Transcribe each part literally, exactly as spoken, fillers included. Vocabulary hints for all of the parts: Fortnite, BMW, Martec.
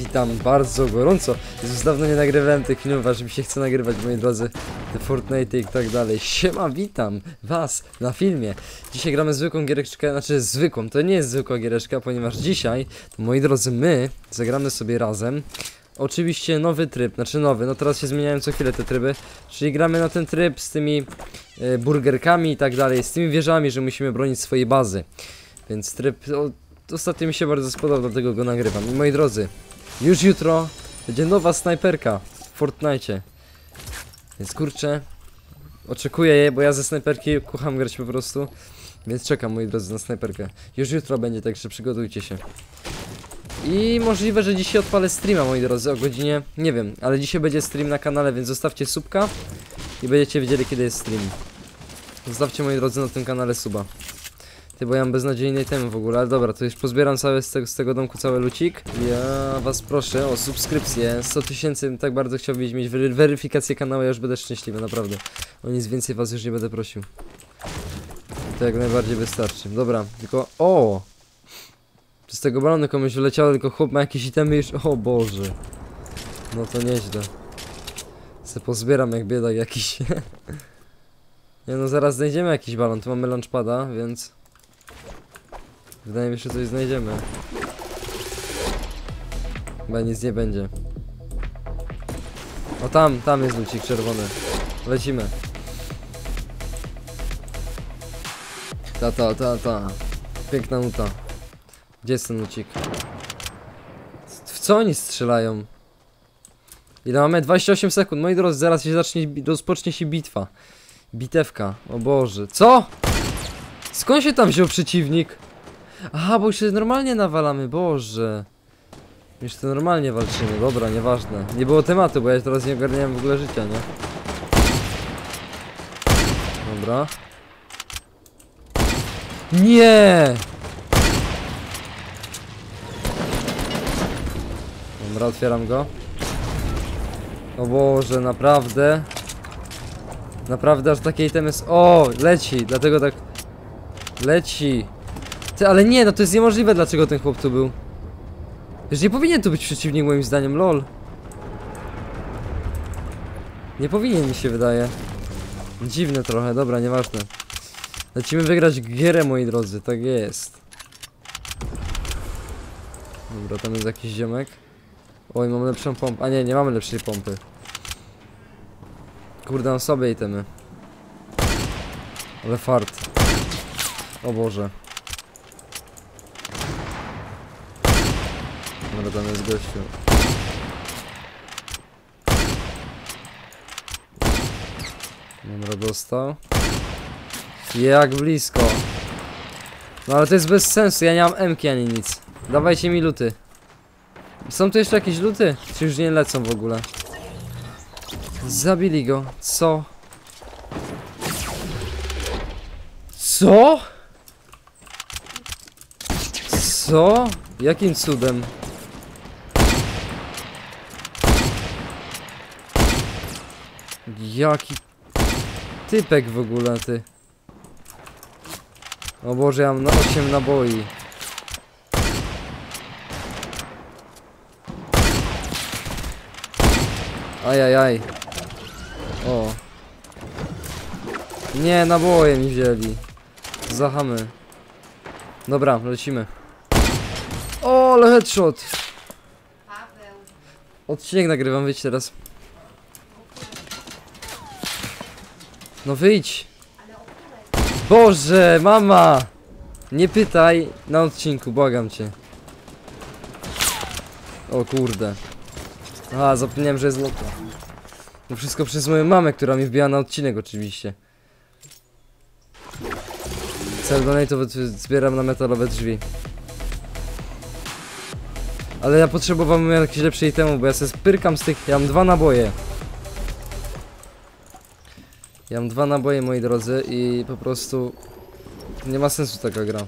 Witam bardzo gorąco. Jezus, dawno nie nagrywałem tych filmów, aż mi się chce nagrywać, moi drodzy, te Fortnite i tak dalej. Siema, witam was na filmie. Dzisiaj gramy zwykłą giereczkę, znaczy zwykłą, to nie jest zwykła giereczka, ponieważ dzisiaj, moi drodzy, my zagramy sobie razem. Oczywiście nowy tryb, znaczy nowy, no teraz się zmieniają co chwilę te tryby. Czyli gramy na ten tryb z tymi y, burgerkami i tak dalej, z tymi wieżami, że musimy bronić swojej bazy. Więc tryb o, ostatnio mi się bardzo spodobał, dlatego go nagrywam. I moi drodzy, już jutro będzie nowa snajperka w Fortnite. Więc kurczę, oczekuję jej, bo ja ze snajperki kocham grać po prostu. Więc czekam, moi drodzy, na snajperkę. Już jutro będzie, także przygotujcie się. I możliwe, że dzisiaj odpalę streama, moi drodzy, o godzinie, nie wiem, ale dzisiaj będzie stream na kanale, więc zostawcie subka i będziecie wiedzieli, kiedy jest stream. Zostawcie, moi drodzy, na tym kanale suba. Ty, bo ja mam beznadziejnej temy w ogóle, ale dobra, to już pozbieram cały z, tego, z tego domku cały lucik. Ja was proszę o subskrypcję, sto tysięcy, tak bardzo chciałbym mieć wery weryfikację kanału, ja już będę szczęśliwy, naprawdę. O nic więcej was już nie będę prosił. To jak najbardziej wystarczy, dobra, tylko, o! Z tego balonu komuś wyleciało, tylko chłop ma jakieś itemy już, o Boże. No to nieźle. Se pozbieram jak biedak jakiś. Nie no, zaraz znajdziemy jakiś balon, tu mamy launchpada, więc wydaje mi się, że coś znajdziemy. Chyba nic nie będzie. O tam, tam jest lucik czerwony. Lecimy. Ta ta ta ta. Piękna nuta. Gdzie jest ten lucik? W co oni strzelają? Ile mamy? dwadzieścia osiem sekund. Moi drodzy, zaraz się zacznie, rozpocznie się bitwa. Bitewka, o Boże. Co? Skąd się tam wziął przeciwnik? Aha, bo się normalnie nawalamy, Boże. Już to normalnie walczymy, dobra, nieważne. Nie było tematu, bo ja teraz nie ogarniałem w ogóle życia, nie? Dobra. Nie! Dobra, otwieram go. O Boże, naprawdę. Naprawdę, aż takie itemy są. O, leci, dlatego tak. Leci. Ty, ale nie, no to jest niemożliwe, dlaczego ten chłop tu był. Już nie powinien tu być przeciwnik, moim zdaniem, lol. Nie powinien, mi się wydaje. Dziwne trochę, dobra, nieważne. Lecimy wygrać gierę, moi drodzy, tak jest. Dobra, tam jest jakiś ziomek. Oj, mam lepszą pompę. A nie, nie mamy lepszej pompy. Kurde, mam sobie itemy. Ale fart. O Boże. Dobra, tam jest gościu. Dobra, dostał. Jak blisko. No ale to jest bez sensu, ja nie mam emki ani nic. Dawajcie mi luty. Są tu jeszcze jakieś luty? Czy już nie lecą w ogóle? Zabili go. Co? Co? Co? Jakim cudem? Jaki typek w ogóle, ty. O Boże, ja mam na osiem naboi. Ajajaj. O. Nie, naboje mi wzięli. Zachamy. Dobra, lecimy. O, ale headshot. Odcinek nagrywam, wyjdź teraz. No wyjdź. Boże, mama. Nie pytaj na odcinku, błagam cię. O kurde. A, zapomniałem, że jest lokal. To wszystko przez moją mamę, która mi wbija na odcinek oczywiście. Cel donate'owy zbieram na metalowe drzwi. Ale ja potrzebowałem jakiegoś lepszej temu, bo ja se spyrkam z tych... Ja mam dwa naboje. Ja mam dwa naboje, moi drodzy, i po prostu... Nie ma sensu taka gra.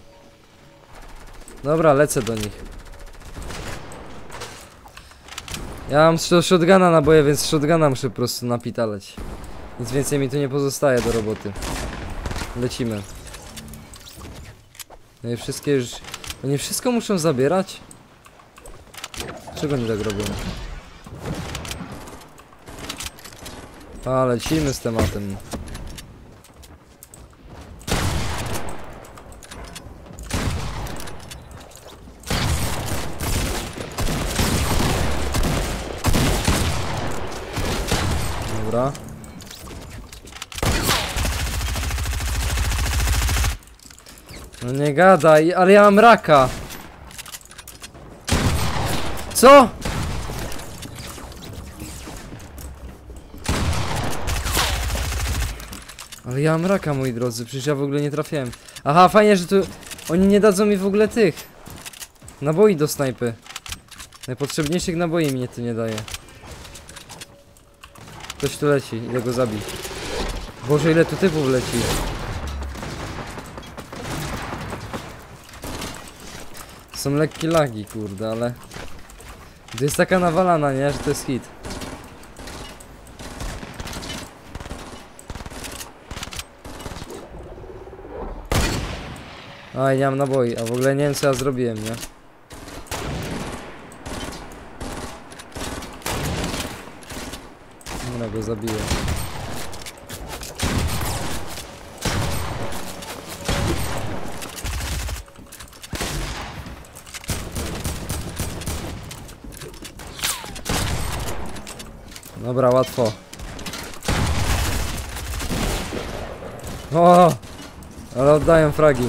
Dobra, lecę do nich. Ja mam shotguna naboje, więc shotguna muszę po prostu napitalać. Nic więcej mi tu nie pozostaje do roboty. Lecimy. No i wszystkie już... Oni wszystko muszą zabierać? Dlaczego nie tak robią? A, lecimy z tematem. Dobra. No nie gadaj, ale ja mam raka. Co? Ale ja mam raka, moi drodzy, przecież ja w ogóle nie trafiłem. Aha, fajnie, że tu oni nie dadzą mi w ogóle tych naboi do snajpy. Najpotrzebniejszych naboi mnie tu nie daje. Ktoś tu leci, ile go zabić. Boże, ile tu typów leci. Są lekkie lagi, kurde, ale... To jest taka nawalana, nie? Że to jest hit. Aj, nie mam naboi, a w ogóle nie wiem, co ja zrobiłem, nie? Dobra, go zabiję. Dobra, łatwo. O! Ale oddają fragi.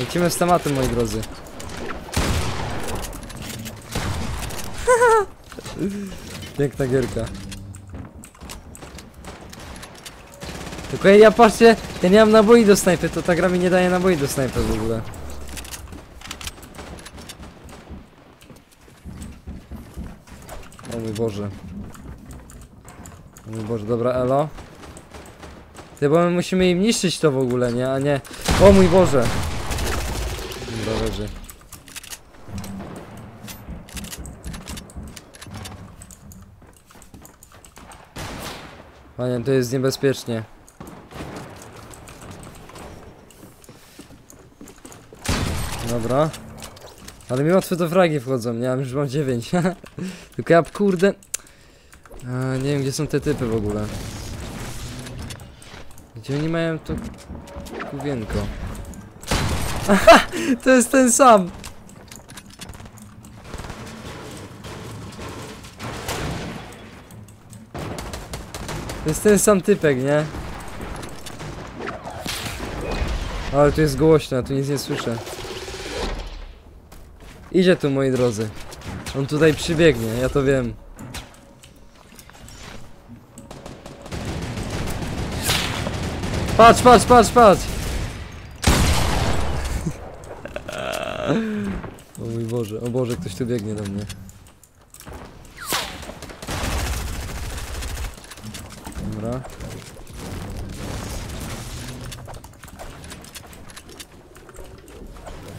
Lecimy z tematem, moi drodzy. Piękna gierka. Tylko ja, patrzcie, ja nie mam naboi do snajpy, to ta gra mi nie daje naboi do snajpy w ogóle. O mój Boże. O mój Boże, dobra, elo. Ty, bo my musimy im niszczyć to w ogóle, nie? A nie... O mój Boże! Dobra, leży. Panie, to jest niebezpiecznie. Dobra. Ale mi łatwo do fragi wchodzą, nie? Ja już mam dziewięć. Tylko ja, kurde... A, nie wiem, gdzie są te typy w ogóle. Gdzie oni mają to... Kuwienko. Aha! To jest ten sam! To jest ten sam typek, nie? Ale tu jest głośno, ja tu nic nie słyszę. Idzie tu, moi drodzy. On tutaj przybiegnie, ja to wiem. Patrz, patrz, patrz, patrz! O mój Boże, o Boże, ktoś tu biegnie do mnie. Dobra.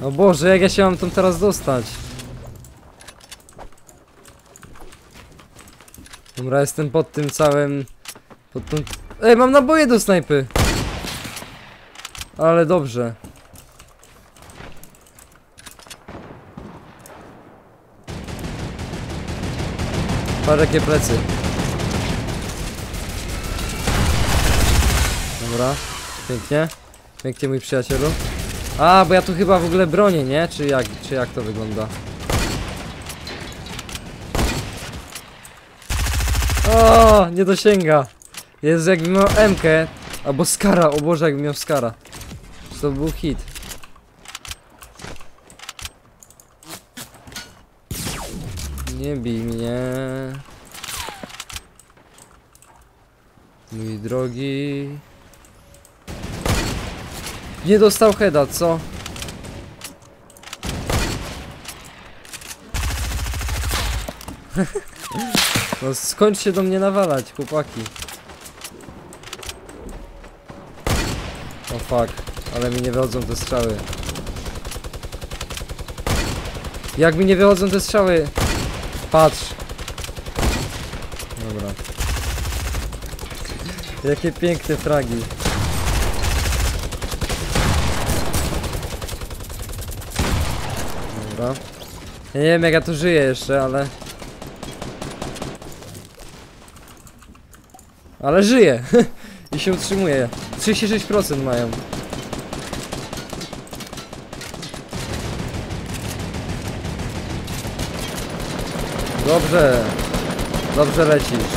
O Boże, jak ja się mam tam teraz dostać? Dobra, jestem pod tym całym... Pod tą... Ej, mam naboje do snajpy! Ale dobrze. Patrz, jakie plecy. Dobra, pięknie. Pięknie, mój przyjacielu. A, bo ja tu chyba w ogóle bronię, nie? Czy jak, czy jak to wygląda? O, nie dosięga. Jezu, jakbym miał M-kę. Albo Skara, o Boże, jakbym miał Skara. To był hit. Nie bij mnie. Mój drogi. Nie dostał heada, co? No skończ się do mnie nawalać, chłopaki. O fuck, ale mi nie wychodzą te strzały. Jak mi nie wychodzą te strzały? Patrz. Dobra. Jakie piękne fragi. Dobra. Ja nie wiem jak ja tu żyję jeszcze, ale... Ale żyję! I się utrzymuje. trzydzieści sześć procent mają. Dobrze. Dobrze lecisz.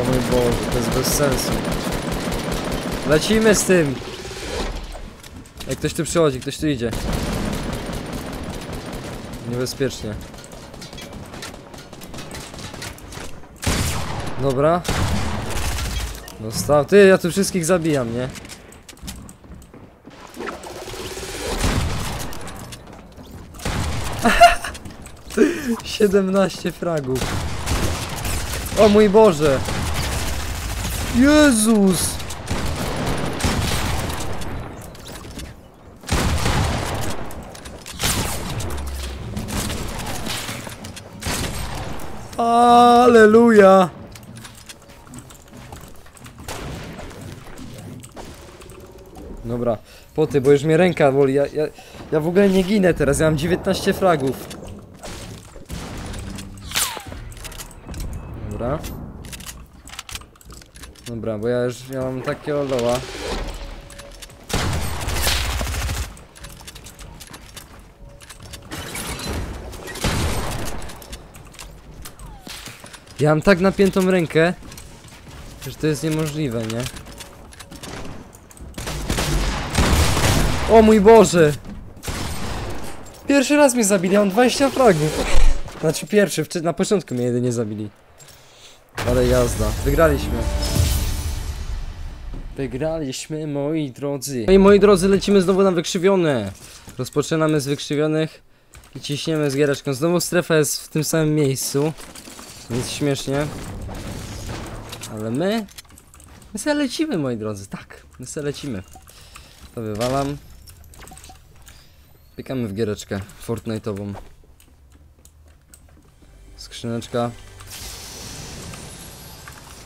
O mój Boże, to jest bez sensu. Lecimy z tym. Jak ktoś tu przychodzi, ktoś tu idzie. Niebezpiecznie. Dobra. Dostał. Ty, ja tu wszystkich zabijam, nie? siedemnaście fragów. O mój Boże. Jezus. Aleluja. Dobra, poty, bo już mnie ręka boli. Ja, ja, ja w ogóle nie ginę teraz, ja mam dziewiętnaście fragów. Dobra. Dobra, bo ja już ja mam takie oloła. Ja mam tak napiętą rękę, że to jest niemożliwe, nie? O mój Boże! Pierwszy raz mnie zabili, ja mam dwadzieścia fragów. Znaczy pierwszy, na początku mnie jedynie zabili. Ale jazda, wygraliśmy. Wygraliśmy, moi drodzy. No i moi drodzy, lecimy znowu na wykrzywione. Rozpoczynamy z wykrzywionych i ciśniemy z giereczką. Znowu strefa jest w tym samym miejscu. Nic śmiesznie. Ale my... My se lecimy, moi drodzy, tak. My se lecimy. To wywalam. Pykamy w giereczkę Fortnite'ową. Skrzyneczka.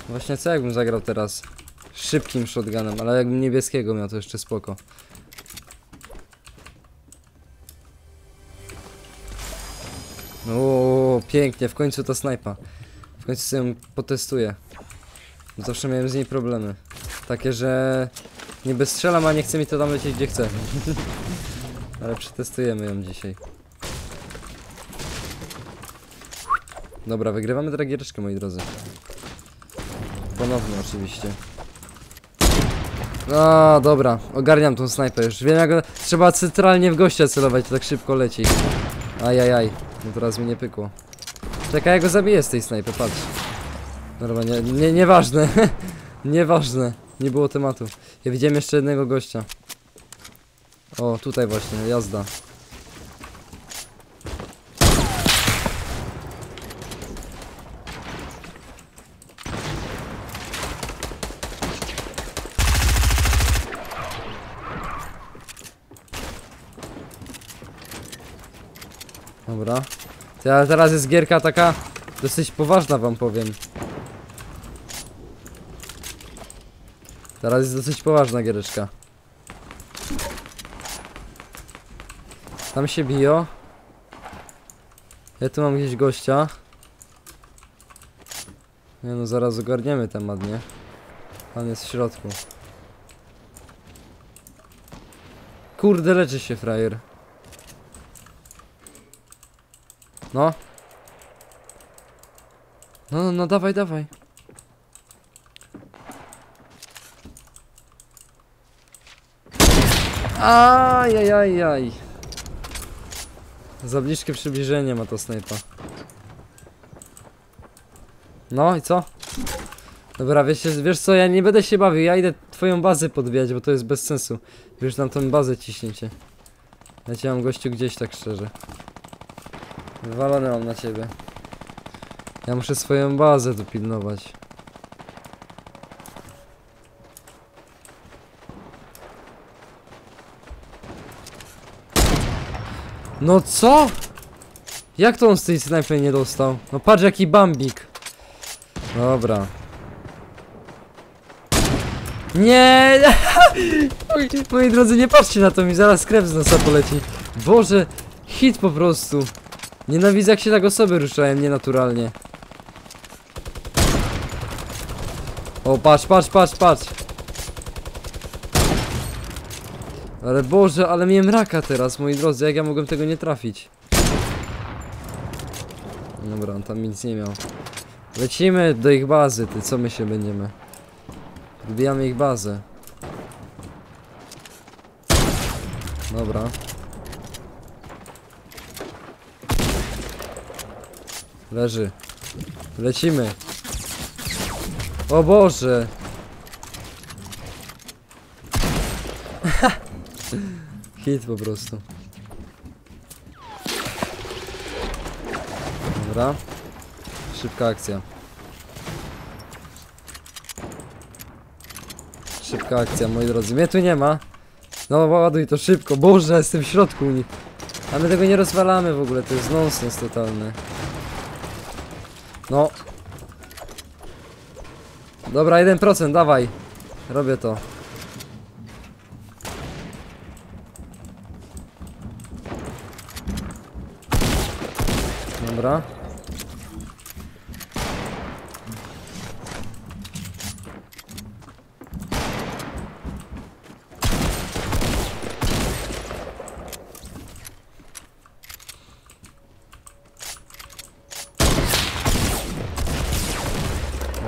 Właśnie co jakbym zagrał teraz? Szybkim shotgunem, ale jakbym niebieskiego miał, to jeszcze spoko. O, pięknie, w końcu ta snajpa. W końcu sobie ją potestuję. Zawsze miałem z niej problemy. Takie, że niby strzelam, a nie chce mi to tam lecieć gdzie chce. Ale przetestujemy ją dzisiaj. Dobra, wygrywamy dragiereczkę, moi drodzy. Ponownie oczywiście. No dobra, ogarniam tą snajpę już. Wiem jak... Trzeba centralnie w gościa celować, to tak szybko leci. Ajajaj, no teraz mi nie pykło. Czekaj, ja go zabiję z tej snajpy, patrz. Normalnie, nie, nieważne. Nieważne, nie było tematu. Ja widziałem jeszcze jednego gościa. O, tutaj właśnie, jazda. Dobra. Teraz jest gierka taka dosyć poważna, wam powiem. Teraz jest dosyć poważna giereczka. Tam się biją. Ja tu mam gdzieś gościa. Nie no, zaraz ogarniemy temat, nie? Pan jest w środku. Kurde, leczy się frajer. No. No, no, no, dawaj, dawaj. Ajajajaj. Za bliskie przybliżenie ma to snajpa. No i co? Dobra, wiesz, wiesz co, ja nie będę się bawił, ja idę twoją bazę podbijać, bo to jest bez sensu. Wiesz, nam tą bazę ciśnięcie. Ja cię mam gościu gdzieś, tak szczerze. Wywalone mam na ciebie. Ja muszę swoją bazę tu pilnować. No co? Jak to on z tej snajpy nie dostał? No patrz jaki bambik. Dobra. Nie! Moi drodzy, nie patrzcie na to, mi zaraz krew z nosa poleci. Boże, hit po prostu. Nienawidzę, jak się tak osoby ruszałem nienaturalnie. O, patrz, patrz, patrz, patrz. Ale Boże, ale miałem raka teraz, moi drodzy, jak ja mogłem tego nie trafić? Dobra, on tam nic nie miał. Lecimy do ich bazy, ty, co my się będziemy? Wbijamy ich bazę. Dobra. Leży. Lecimy. O Boże. Hit po prostu. Dobra. Szybka akcja. Szybka akcja, moi drodzy. Mnie tu nie ma. No ładuj to szybko. Boże, jestem w środku u nich. A my tego nie rozwalamy w ogóle. To jest nonsens totalny. No. Dobra, jeden procent, dawaj. Robię to. Dobra.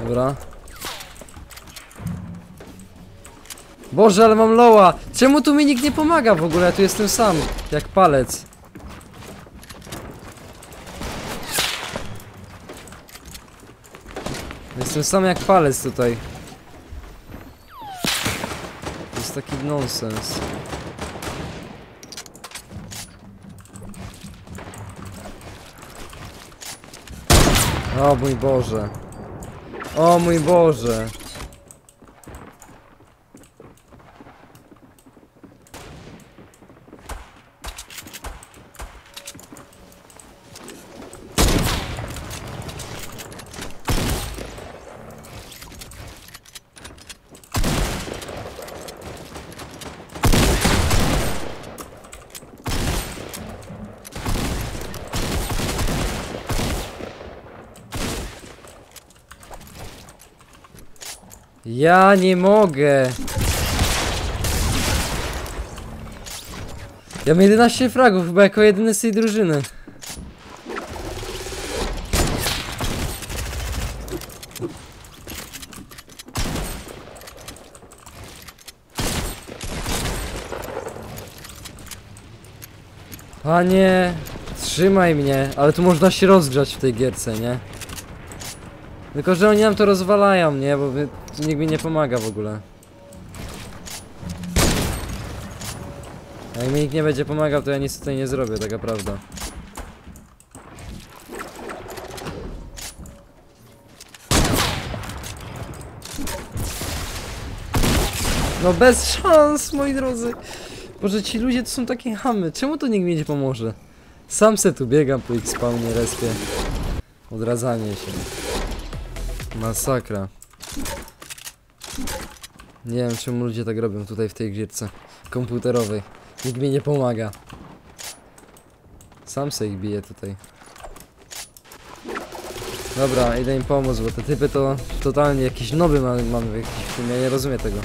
Dobra. Boże, ale mam loła. Czemu tu mi nikt nie pomaga w ogóle? Ja tu jestem sam, jak palec. Jestem sam jak palec tutaj. To jest taki nonsens. O mój Boże. O mój Boże. Ja nie mogę. Ja mam jedenaście fragów chyba jako jedyny z tej drużyny. Panie, trzymaj mnie, ale tu można się rozgrzać w tej gierce, nie? Tylko że oni nam to rozwalają, nie? Bo my, nikt mi nie pomaga w ogóle. Jak mi nikt nie będzie pomagał, to ja nic tutaj nie zrobię, taka prawda. No bez szans, moi drodzy. Boże, ci ludzie to są takie chamy. Czemu to nikt mi nie pomoże? Sam se tu biegam po ich spawnie, respie. Odradzanie się. Masakra. Nie wiem, czemu ludzie tak robią tutaj w tej gierce komputerowej. Nikt mi nie pomaga. Sam se ich bije tutaj. Dobra, idę im pomóc, bo te typy to totalnie jakiś nowy mamy ma, jakiś film, ja nie rozumiem tego.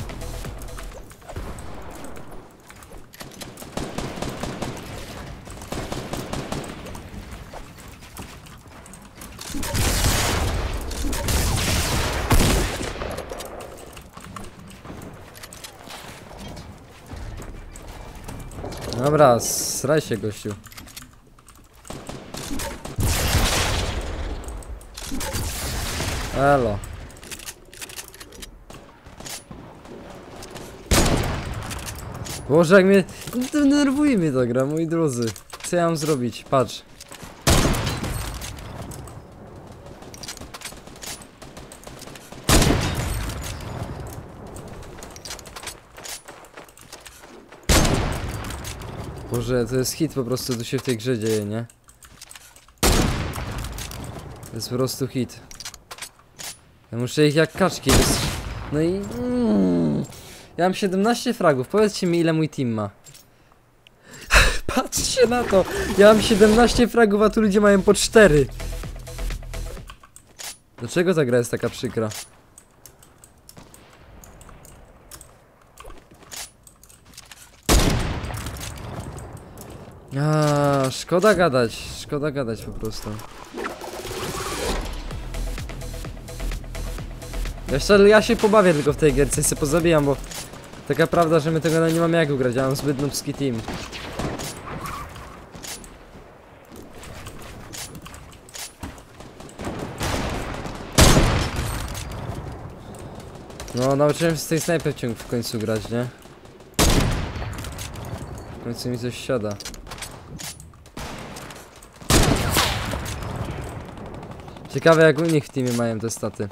Dobra, sraj się, gościu. Elo. Boże, jak mnie... Denerwuje mnie ta gra, moi drodzy. Co ja mam zrobić? Patrz. Boże, to jest hit po prostu, tu się w tej grze dzieje, nie? To jest po prostu hit. Ja muszę ich jak kaczki No i... Mm, ja mam siedemnaście fragów. Powiedzcie mi, ile mój team ma. Patrzcie na to! Ja mam siedemnaście fragów, a tu ludzie mają po cztery. Dlaczego ta gra jest taka przykra? A, szkoda gadać, szkoda gadać po prostu. Jeszcze ja się pobawię tylko w tej gierce i sobie pozabijam, bo taka prawda, że my tego nie mamy jak ugrać, ja mam zbyt nubski team. No, nauczyłem się z tej snajper ciąg w końcu grać, nie? W końcu mi coś siada. Ciekawe jak u nich w teamie mają te staty.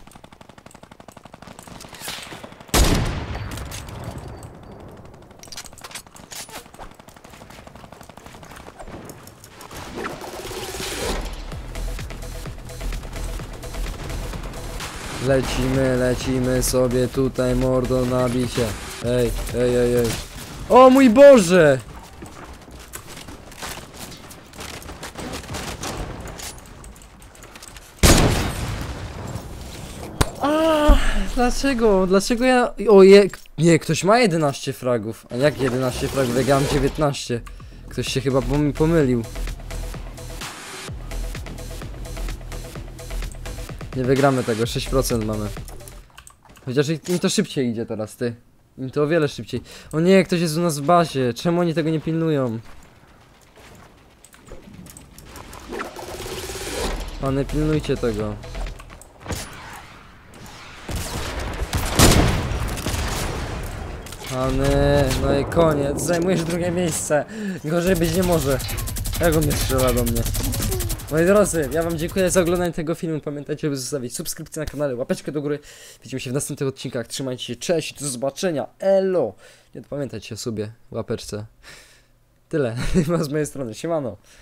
Lecimy, lecimy sobie tutaj mordo na bicie. Ej, ej, ej, ej. O mój Boże! A, dlaczego? Dlaczego ja... O, je... nie, ktoś ma jedenaście fragów. A jak jedenaście fragów? Ja mam dziewiętnaście. Ktoś się chyba pomylił. Nie wygramy tego, sześć procent mamy. Chociaż im to szybciej idzie teraz, ty. Im to o wiele szybciej. O nie, ktoś jest u nas w bazie. Czemu oni tego nie pilnują? Panie, pilnujcie tego. Panie, no i koniec. Zajmujesz drugie miejsce. Gorzej być nie może. Jak on mnie strzela do mnie? Moi drodzy, ja wam dziękuję za oglądanie tego filmu. Pamiętajcie, żeby zostawić subskrypcję na kanale, łapeczkę do góry. Widzimy się w następnych odcinkach. Trzymajcie się, cześć, do zobaczenia, elo. Nie pamiętajcie o sobie, łapeczce. Tyle, z mojej strony, siemano.